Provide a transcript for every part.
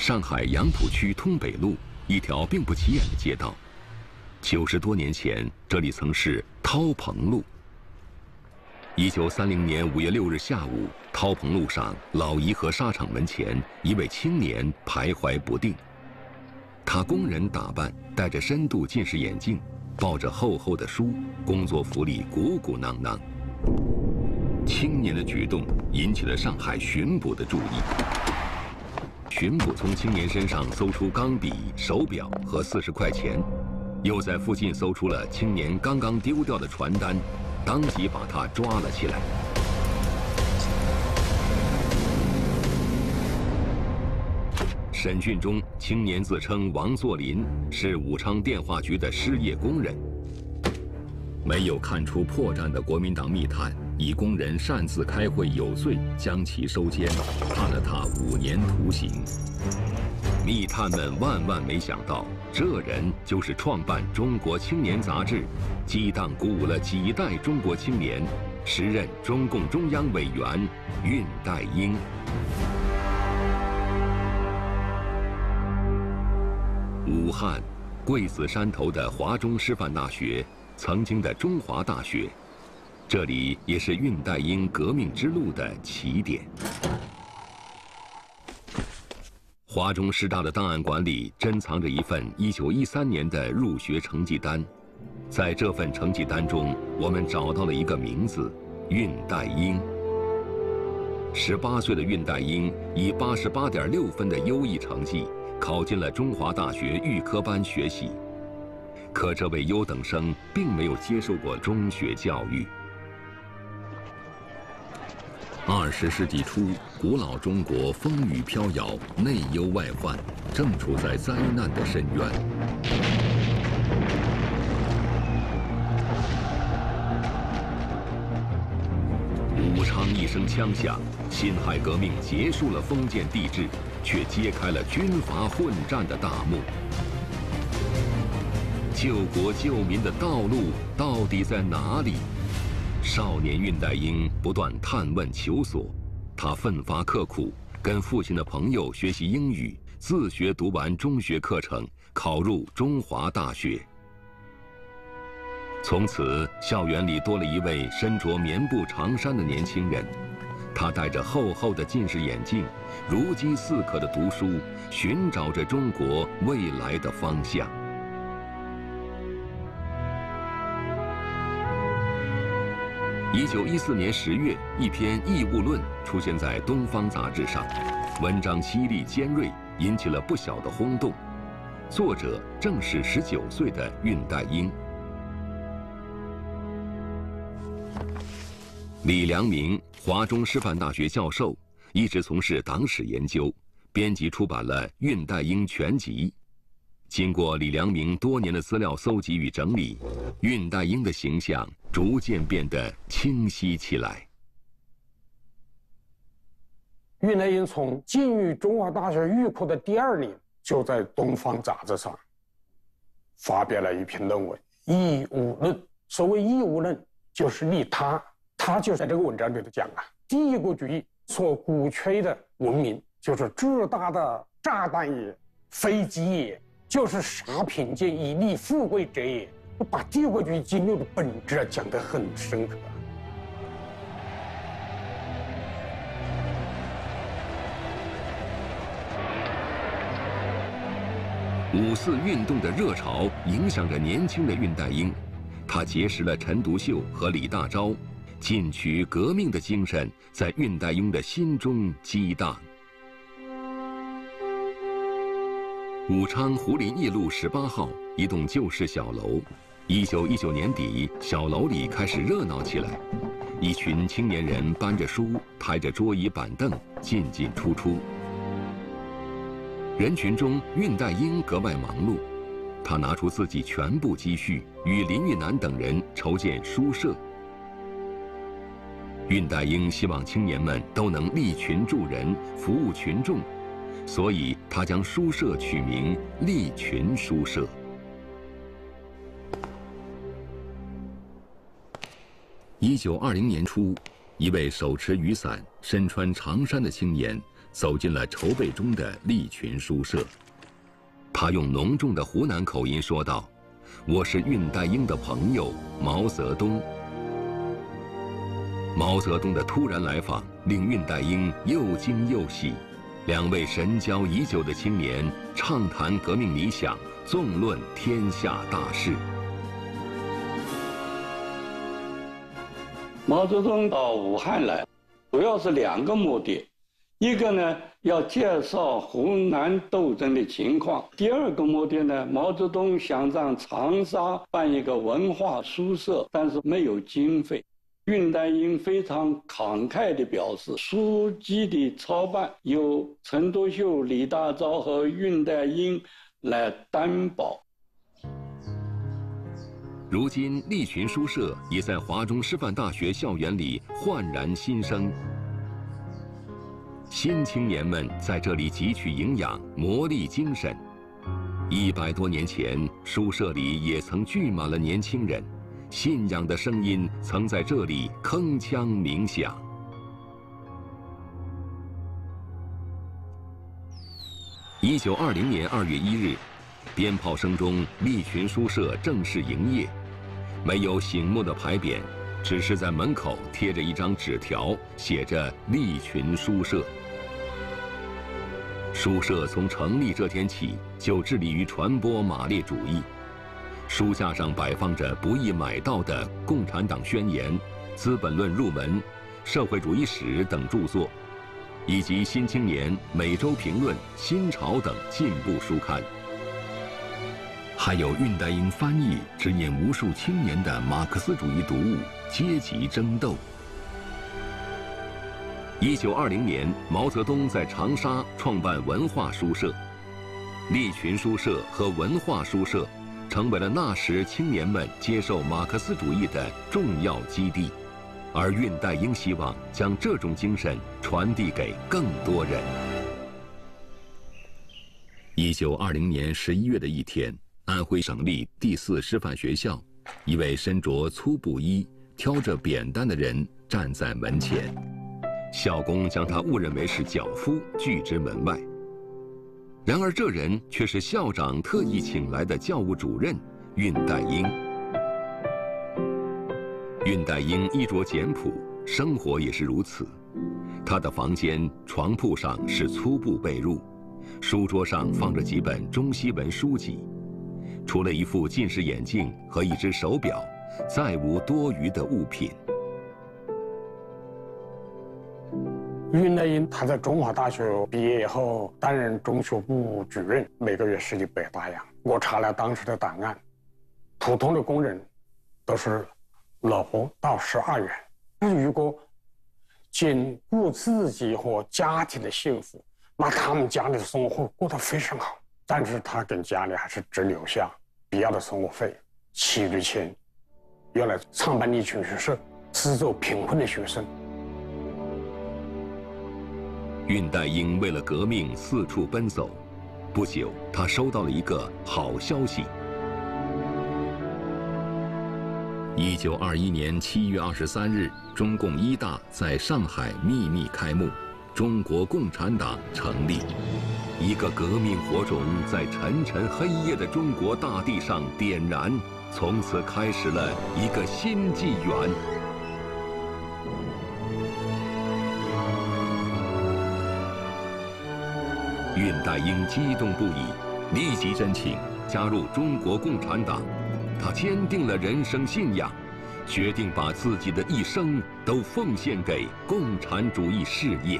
上海杨浦区通北路一条并不起眼的街道，90多年前，这里曾是涛棚路。1930年5月6日下午，涛棚路上老颐和沙场门前，一位青年徘徊不定。他工人打扮，戴着深度近视眼镜，抱着厚厚的书，工作服里鼓鼓囊囊。青年的举动引起了上海巡捕的注意。 巡捕从青年身上搜出钢笔、手表和40块钱，又在附近搜出了青年刚刚丢掉的传单，当即把他抓了起来。审讯中，青年自称王作霖，是武昌电话局的失业工人。没有看出破绽的国民党密探。 以工人擅自开会有罪，将其收监，判了他5年徒刑。密探们万万没想到，这人就是创办《中国青年》杂志，激荡鼓舞了几代中国青年，时任中共中央委员恽代英。武汉桂子山头的华中师范大学，曾经的中华大学。 这里也是恽代英革命之路的起点。华中师大的档案馆里珍藏着一份1913年的入学成绩单，在这份成绩单中，我们找到了一个名字——恽代英。18岁的恽代英以88.6分的优异成绩，考进了中华大学预科班学习。可这位优等生并没有接受过中学教育。 20世纪初，古老中国风雨飘摇，内忧外患，正处在灾难的深渊。武昌一声枪响，辛亥革命结束了封建帝制，却揭开了军阀混战的大幕。救国救民的道路到底在哪里？ 少年恽代英不断探问求索，他奋发刻苦，跟父亲的朋友学习英语，自学读完中学课程，考入中华大学。从此，校园里多了一位身着棉布长衫的年轻人，他戴着厚厚的近视眼镜，如饥似渴地读书，寻找着中国未来的方向。 1914年10月，一篇《义务论》出现在《东方》杂志上，文章犀利尖锐，引起了不小的轰动。作者正是19岁的恽代英。李良铭，华中师范大学教授，一直从事党史研究，编辑出版了《恽代英全集》。 经过李良铭多年的资料搜集与整理，恽代英的形象逐渐变得清晰起来。恽代英从进入中华大学预科的第2年，就在《东方》杂志上发表了一篇论文《义务论》。所谓义务论，就是利他。他就在这个文章里头讲啊，帝国主义所鼓吹的文明，就是巨大的炸弹也，飞机也。 就是杀贫贱以利富贵者也，把帝国主义进入的本质啊讲得很深刻。5四运动的热潮影响着年轻的恽代英，他结识了陈独秀和李大钊，进取革命的精神在恽代英的心中激荡。 武昌胡林驿路18号一栋旧式小楼，1919年底，小楼里开始热闹起来。一群青年人搬着书，抬着桌椅板凳进进出出。人群中，恽代英格外忙碌，他拿出自己全部积蓄，与林育南等人筹建书社。恽代英希望青年们都能利群助人，服务群众。 所以，他将书社取名“利群书社”。1920年初，一位手持雨伞、身穿长衫的青年走进了筹备中的利群书社。他用浓重的湖南口音说道：“我是恽代英的朋友毛泽东。”毛泽东的突然来访令恽代英又惊又喜，两位神交已久的青年畅谈革命理想，纵论天下大事。毛泽东到武汉来，主要是两个目的：一个呢，要介绍湖南斗争的情况；第二个目的呢，毛泽东想让长沙办一个文化书社，但是没有经费。恽代英非常慷慨地表示，书籍的操办由陈独秀、李大钊和恽代英来担保。如今，利群书社也在华中师范大学校园里焕然新生。新青年们在这里汲取营养，磨砺精神。100多年前，书社里也曾聚满了年轻人，信仰的声音曾在这里铿锵鸣响。1920年2月1日，鞭炮声中，利群书社正式营业。没有醒目的牌匾，只是在门口贴着一张纸条，写着“利群书社”。书社从成立这天起，就致力于传播马列主义。书架上摆放着不易买到的《共产党宣言》《资本论入门》《社会主义史》等著作，以及《新青年》《每周评论》《新潮》等进步书刊，还有恽代英翻译指引无数青年的马克思主义读物《阶级争斗》。1920年，毛泽东在长沙创办文化书社，利群书社和文化书社成为了那时青年们接受马克思主义的重要基地，而恽代英希望将这种精神传递给更多人。1920年11月的一天，安徽省立第四师范学校，一位身着粗布衣、挑着扁担的人站在门前，校工将他误认为是脚夫，拒之门外。然而，这人却是校长特意请来的教务主任恽代英。恽代英衣着简朴，生活也是如此。他的房间床铺上是粗布被褥，书桌上放着几本中西文书籍，除了一副近视眼镜和一只手表，再无多余的物品。恽代英他在中华大学毕业以后，担任中学部主任，每个月1100-800。我查了当时的档案，普通的工人都是老婆到12元。如果仅顾自己和家庭的幸福，那他们家里的生活过得非常好。但是他跟家里还是只留下必要的生活费、骑驴钱，用来创办利群书社，资助贫困的学生。恽代英为了革命四处奔走，不久他收到了一个好消息。1921年7月23日，中共1大在上海秘密开幕，中国共产党成立，一个革命火种在沉沉黑夜的中国大地上点燃，从此开始了一个新纪元。恽代英激动不已，立即申请加入中国共产党。他坚定了人生信仰，决定把自己的一生都奉献给共产主义事业。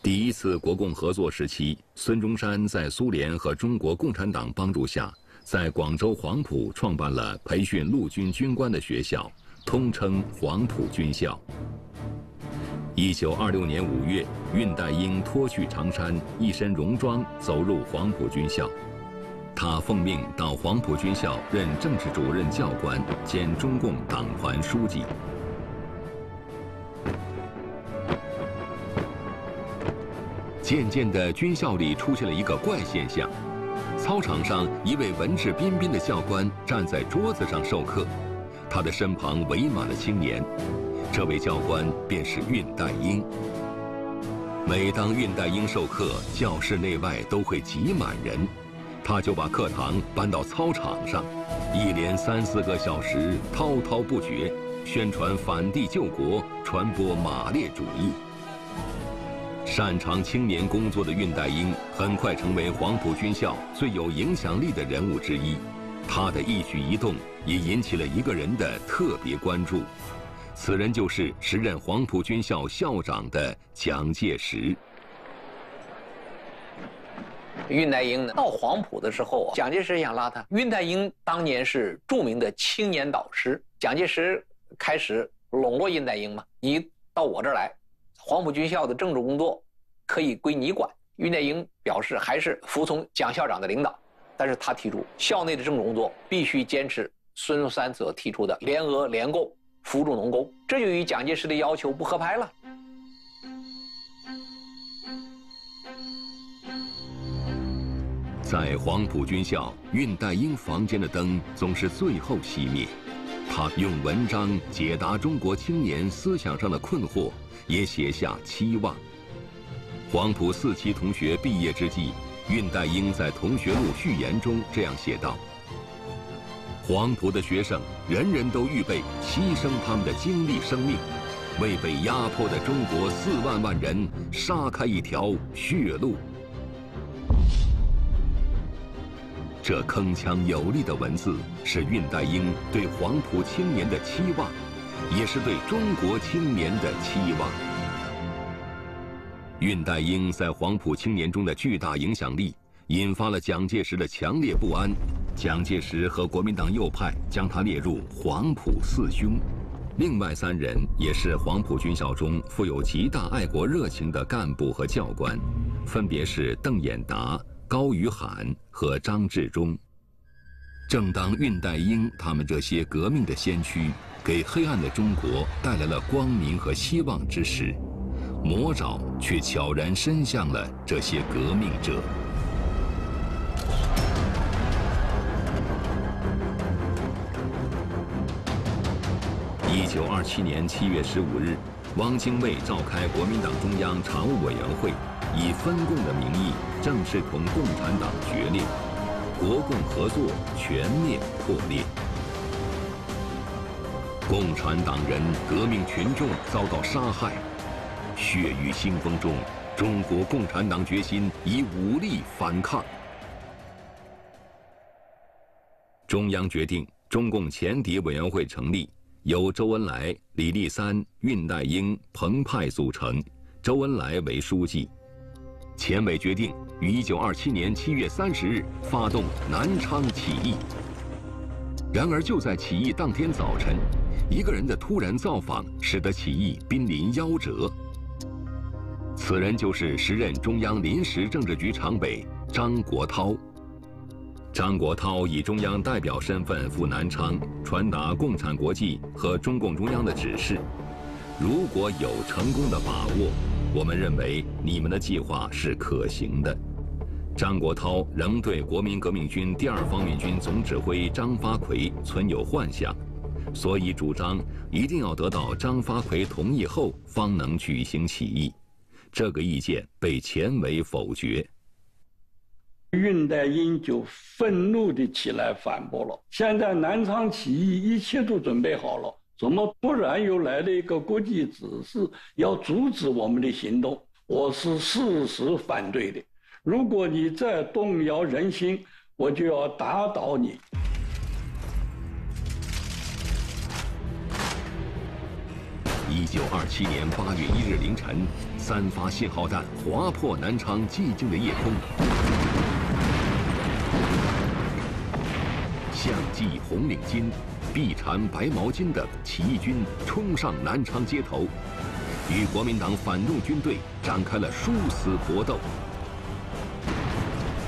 第一次国共合作时期，孙中山在苏联和中国共产党帮助下，在广州黄埔创办了培训陆军军官的学校，通称黄埔军校。1926年5月，恽代英脱去长衫，一身戎装走入黄埔军校。他奉命到黄埔军校任政治主任教官兼中共党团书记。渐渐的，军校里出现了一个怪现象：操场上一位文质彬彬的教官站在桌子上授课。他的身旁围满了青年，这位教官便是恽代英。每当恽代英授课，教室内外都会挤满人，他就把课堂搬到操场上，一连3、4个小时滔滔不绝，宣传反帝救国，传播马列主义。 擅长青年工作的恽代英很快成为黄埔军校最有影响力的人物之一，他的一举一动也引起了一个人的特别关注，此人就是时任黄埔军校校长的蒋介石。恽代英呢，到黄埔的时候，蒋介石想拉他。恽代英当年是著名的青年导师，蒋介石开始笼络恽代英嘛，你到我这儿来。 黄埔军校的政治工作可以归你管。恽代英表示还是服从蒋校长的领导，但是他提出校内的政治工作必须坚持孙中山所提出的联俄联共、扶助农工，这就与蒋介石的要求不合拍了。在黄埔军校，恽代英房间的灯总是最后熄灭，他用文章解答中国青年思想上的困惑。 也写下期望。黄埔4期同学毕业之际，恽代英在同学录序言中这样写道：“黄埔的学生人人都预备牺牲他们的精力生命，为被压迫的中国4万万人杀开一条血路。”这铿锵有力的文字是恽代英对黄埔青年的期望。 也是对中国青年的期望。恽代英在黄埔青年中的巨大影响力，引发了蒋介石的强烈不安。蒋介石和国民党右派将他列入黄埔4兄。另外3人也是黄埔军校中富有极大爱国热情的干部和教官，分别是邓演达、高于罕和张治中。正当恽代英他们这些革命的先驱。 给黑暗的中国带来了光明和希望之时，魔爪却悄然伸向了这些革命者。1927年7月15日，汪精卫召开国民党中央常务委员会，以分共的名义正式同共产党决裂，国共合作全面破裂。 共产党人、革命群众遭到杀害，血雨腥风中，中国共产党决心以武力反抗。中央决定，中共前敌委员会成立，由周恩来、李立三、恽代英、彭湃组成，周恩来为书记。前委决定于1927年7月30日发动南昌起义。然而，就在起义当天早晨。 一个人的突然造访，使得起义濒临夭折。此人就是时任中央临时政治局常委张国焘。张国焘以中央代表身份赴南昌，传达共产国际和中共中央的指示：如果有成功的把握，我们认为你们的计划是可行的。张国焘仍对国民革命军2方面军总指挥张发奎存有幻想。 所以主张一定要得到张发奎同意后方能举行起义，这个意见被前委否决。恽代英就愤怒地起来反驳了：现在南昌起义一切都准备好了，怎么突然又来了一个国际指示要阻止我们的行动？我是誓死反对的。如果你再动摇人心，我就要打倒你。 1927年8月1日凌晨，3发信号弹划破南昌寂静的夜空，相系红领巾、臂缠白毛巾的起义军冲上南昌街头，与国民党反动军队展开了殊死搏斗。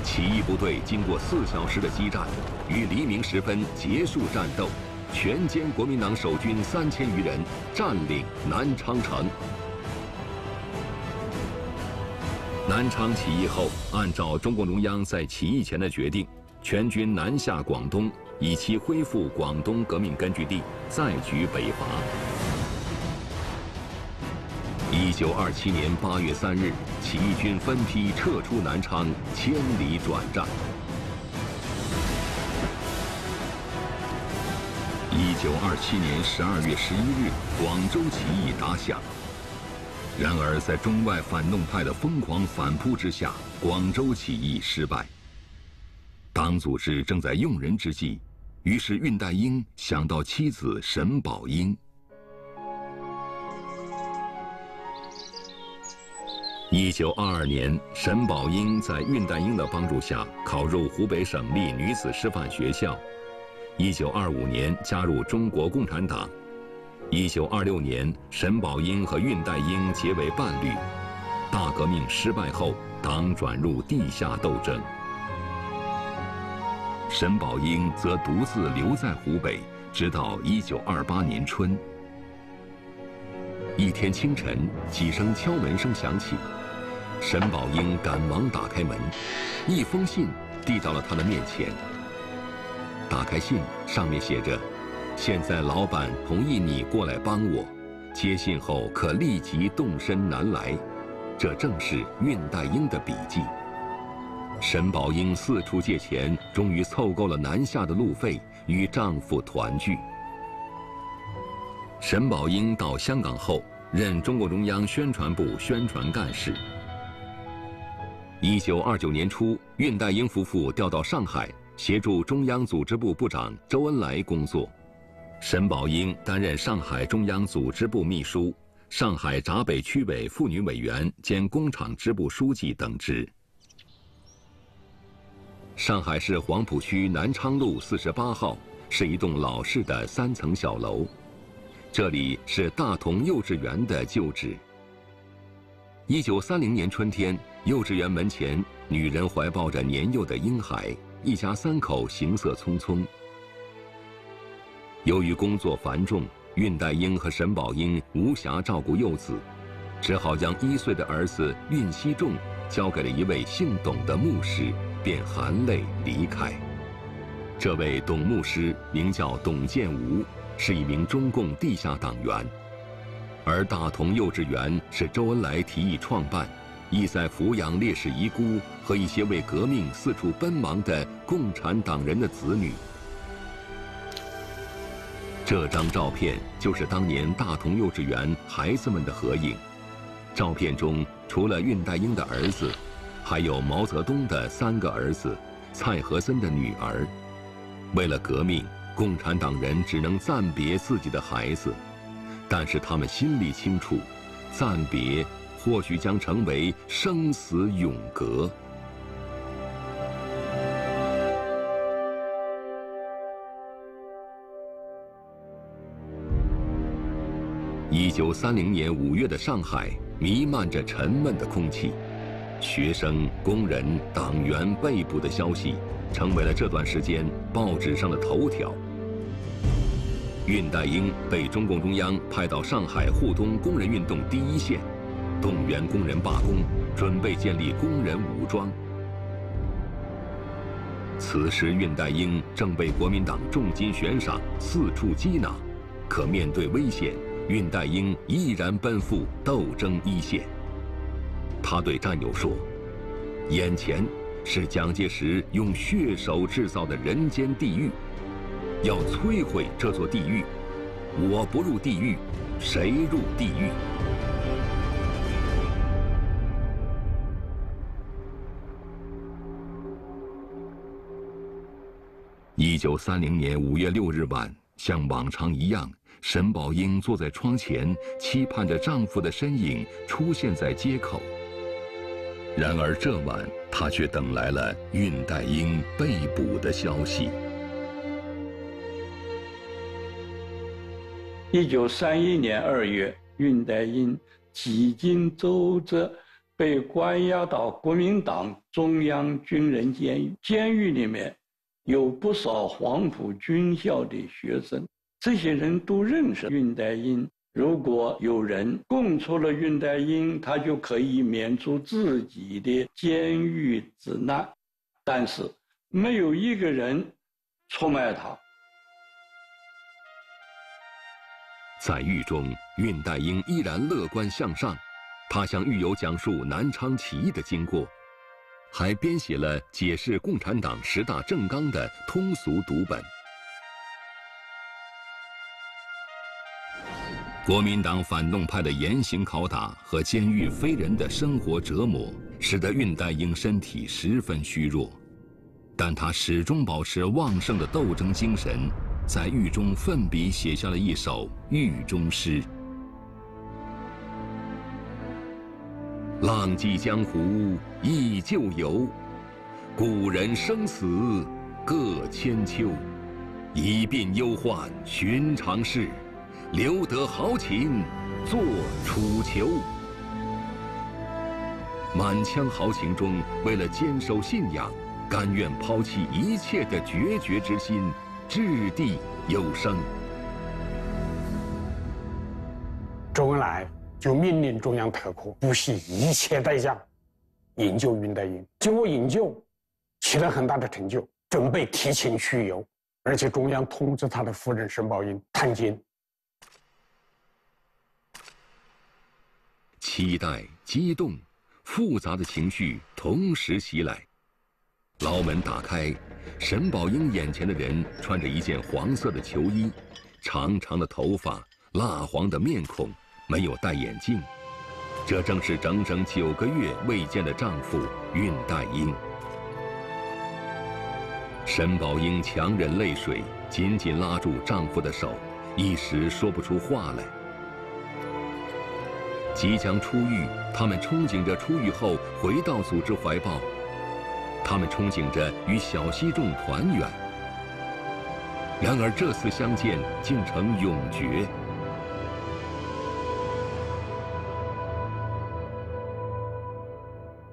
起义部队经过4小时的激战，于黎明时分结束战斗。 全歼国民党守军3000余人，占领南昌城。南昌起义后，按照中共中央在起义前的决定，全军南下广东，以期恢复广东革命根据地，再举北伐。1927年8月3日，起义军分批撤出南昌，千里转战。 1927年12月11日，广州起义打响。然而，在中外反动派的疯狂反扑之下，广州起义失败。党组织正在用人之际，于是恽代英想到妻子沈葆英。1922年，沈葆英在恽代英的帮助下考入湖北省立女子师范学校。 1925年加入中国共产党，1926年沈葆英和恽代英结为伴侣。大革命失败后，党转入地下斗争。沈葆英则独自留在湖北，直到1928年春。一天清晨，几声敲门声响起，沈葆英赶忙打开门，一封信递到了他的面前。 打开信，上面写着：“现在老板同意你过来帮我，接信后可立即动身南来。”这正是恽代英的笔记。沈葆英四处借钱，终于凑够了南下的路费，与丈夫团聚。沈葆英到香港后，任中共中央宣传部宣传干事。 1929年初，恽代英夫妇调到上海。 协助中央组织部部长周恩来工作，沈葆英担任上海中央组织部秘书、上海闸北区委妇女委员兼工厂支部书记等职。上海市黄浦区南昌路48号是一栋老式的3层小楼，这里是大同幼稚园的旧址。1930年春天，幼稚园门前，女人怀抱着年幼的婴孩。 一家3口行色匆匆。由于工作繁重，恽代英和沈葆英无暇照顾幼子，只好将1岁的儿子恽希仲交给了一位姓董的牧师，便含泪离开。这位董牧师名叫董建吾，是一名中共地下党员，而大同幼稚园是周恩来提议创办。 意在抚养烈士遗孤和一些为革命四处奔忙的共产党人的子女。这张照片就是当年大同幼稚园孩子们的合影。照片中除了恽代英的儿子，还有毛泽东的3个儿子、蔡和森的女儿。为了革命，共产党人只能暂别自己的孩子，但是他们心里清楚，暂别。 或许将成为生死永隔。1930年5月的上海弥漫着沉闷的空气，学生、工人、党员被捕的消息成为了这段时间报纸上的头条。恽代英被中共中央派到上海护东工人运动第一线。 动员工人罢工，准备建立工人武装。此时，恽代英正被国民党重金悬赏，四处缉拿。可面对危险，恽代英毅然奔赴斗争一线。他对战友说：“眼前是蒋介石用血手制造的人间地狱，要摧毁这座地狱。我不入地狱，谁入地狱？” 1930年5月6日晚，像往常一样，沈葆英坐在窗前，期盼着丈夫的身影出现在街口。然而这晚，她却等来了恽代英被捕的消息。1931年2月，恽代英几经周折，被关押到国民党中央军人监狱，监狱里面。 有不少黄埔军校的学生，这些人都认识恽代英。如果有人供出了恽代英，他就可以免除自己的监狱之难。但是，没有一个人出卖他。在狱中，恽代英依然乐观向上，他向狱友讲述南昌起义的经过，还编写了解释共产党10大政纲的通俗读本。 国民党反动派的严刑拷打和监狱非人的生活折磨，使得恽代英身体十分虚弱，但他始终保持旺盛的斗争精神，在狱中奋笔写下了一首狱中诗：“浪迹江湖忆旧游，古人生死各千秋。一鬓忧患寻常事。” 留得豪情作楚囚。满腔豪情中，为了坚守信仰，甘愿抛弃一切的决绝之心，掷地有声。周恩来就命令中央特库不惜一切代价营救恽代英。经过营救，取得很大的成就，准备提前去游，而且中央通知他的夫人沈葆楹探监。 期待、激动、复杂的情绪同时袭来。牢门打开，沈葆楹眼前的人穿着一件黄色的囚衣，长长的头发，蜡黄的面孔，没有戴眼镜。这正是整整9个月未见的丈夫恽代英。沈葆楹强忍泪水，紧紧拉住丈夫的手，一时说不出话来。 即将出狱，他们憧憬着出狱后回到组织怀抱，他们憧憬着与小西众团圆。然而这次相见竟成永诀。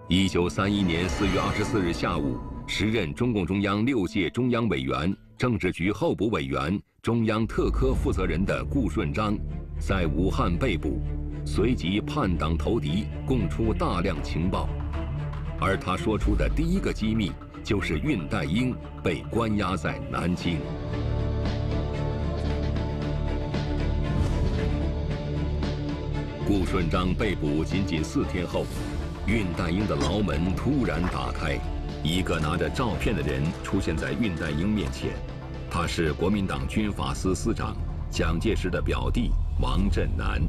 1931年4月24日下午，时任中共中央6届中央委员、政治局候补委员、中央特科负责人的顾顺章，在武汉被捕。 随即叛党投敌，供出大量情报，而他说出的第一个机密就是恽代英被关押在南京。顾顺章被捕仅4天后，恽代英的牢门突然打开，一个拿着照片的人出现在恽代英面前，他是国民党军法司司长蒋介石的表弟王震南。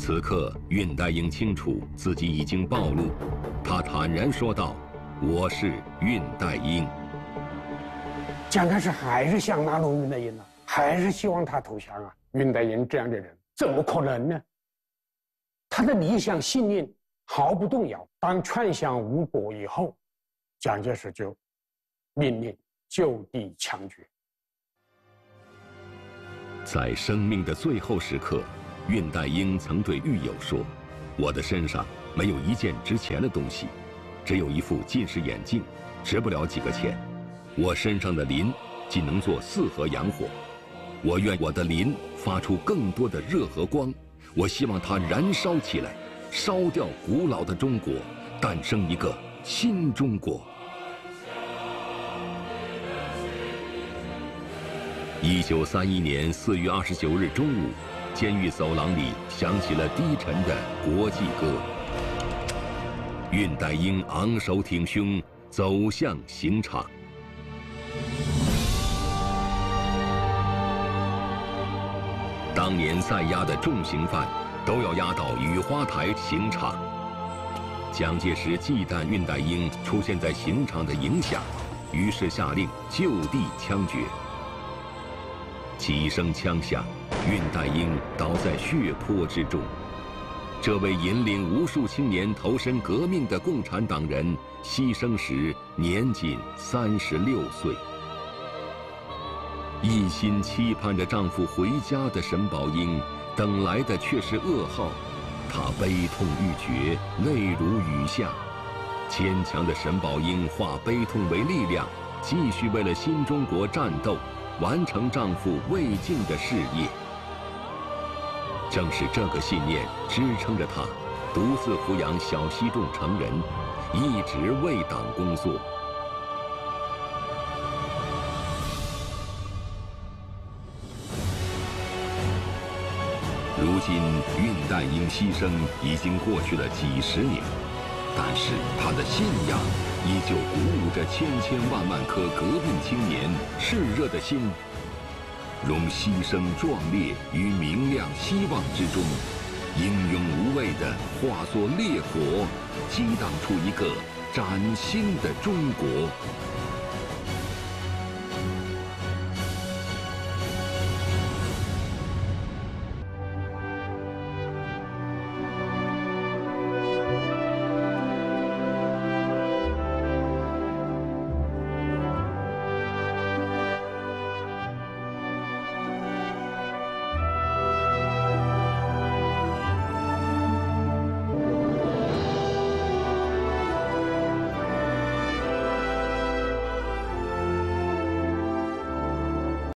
此刻，恽代英清楚自己已经暴露，他坦然说道：“我是恽代英。”蒋介石还是想拉拢恽代英啊，还是希望他投降啊！恽代英这样的人怎么可能呢？他的理想信念毫不动摇。当劝降无果以后，蒋介石就命令就地枪决。在生命的最后时刻。 恽代英曾对狱友说：“我的身上没有一件值钱的东西，只有一副近视眼镜，值不了几个钱。我身上的磷仅能做4盒洋火，我愿我的磷发出更多的热和光，我希望它燃烧起来，烧掉古老的中国，诞生一个新中国。” 1931年4月29日中午。 监狱走廊里响起了低沉的国际歌。恽代英昂首挺胸走向刑场。当年在押的重刑犯都要押到雨花台刑场。蒋介石忌惮恽代英出现在刑场的影响，于是下令就地枪决。几声枪响。 恽代英倒在血泊之中，这位引领无数青年投身革命的共产党人，牺牲时年仅36岁。一心期盼着丈夫回家的沈葆楹，等来的却是噩耗，她悲痛欲绝，泪如雨下。坚强的沈葆楹化悲痛为力量，继续为了新中国战斗，完成丈夫未尽的事业。 正是这个信念支撑着他，独自抚养小西众成人，一直为党工作。如今恽代英牺牲已经过去了几十年，但是他的信仰依旧鼓舞着千千万万颗革命青年炽热的心，融牺牲壮烈于明亮希望之中，英勇无畏地化作烈火，激荡出一个崭新的中国。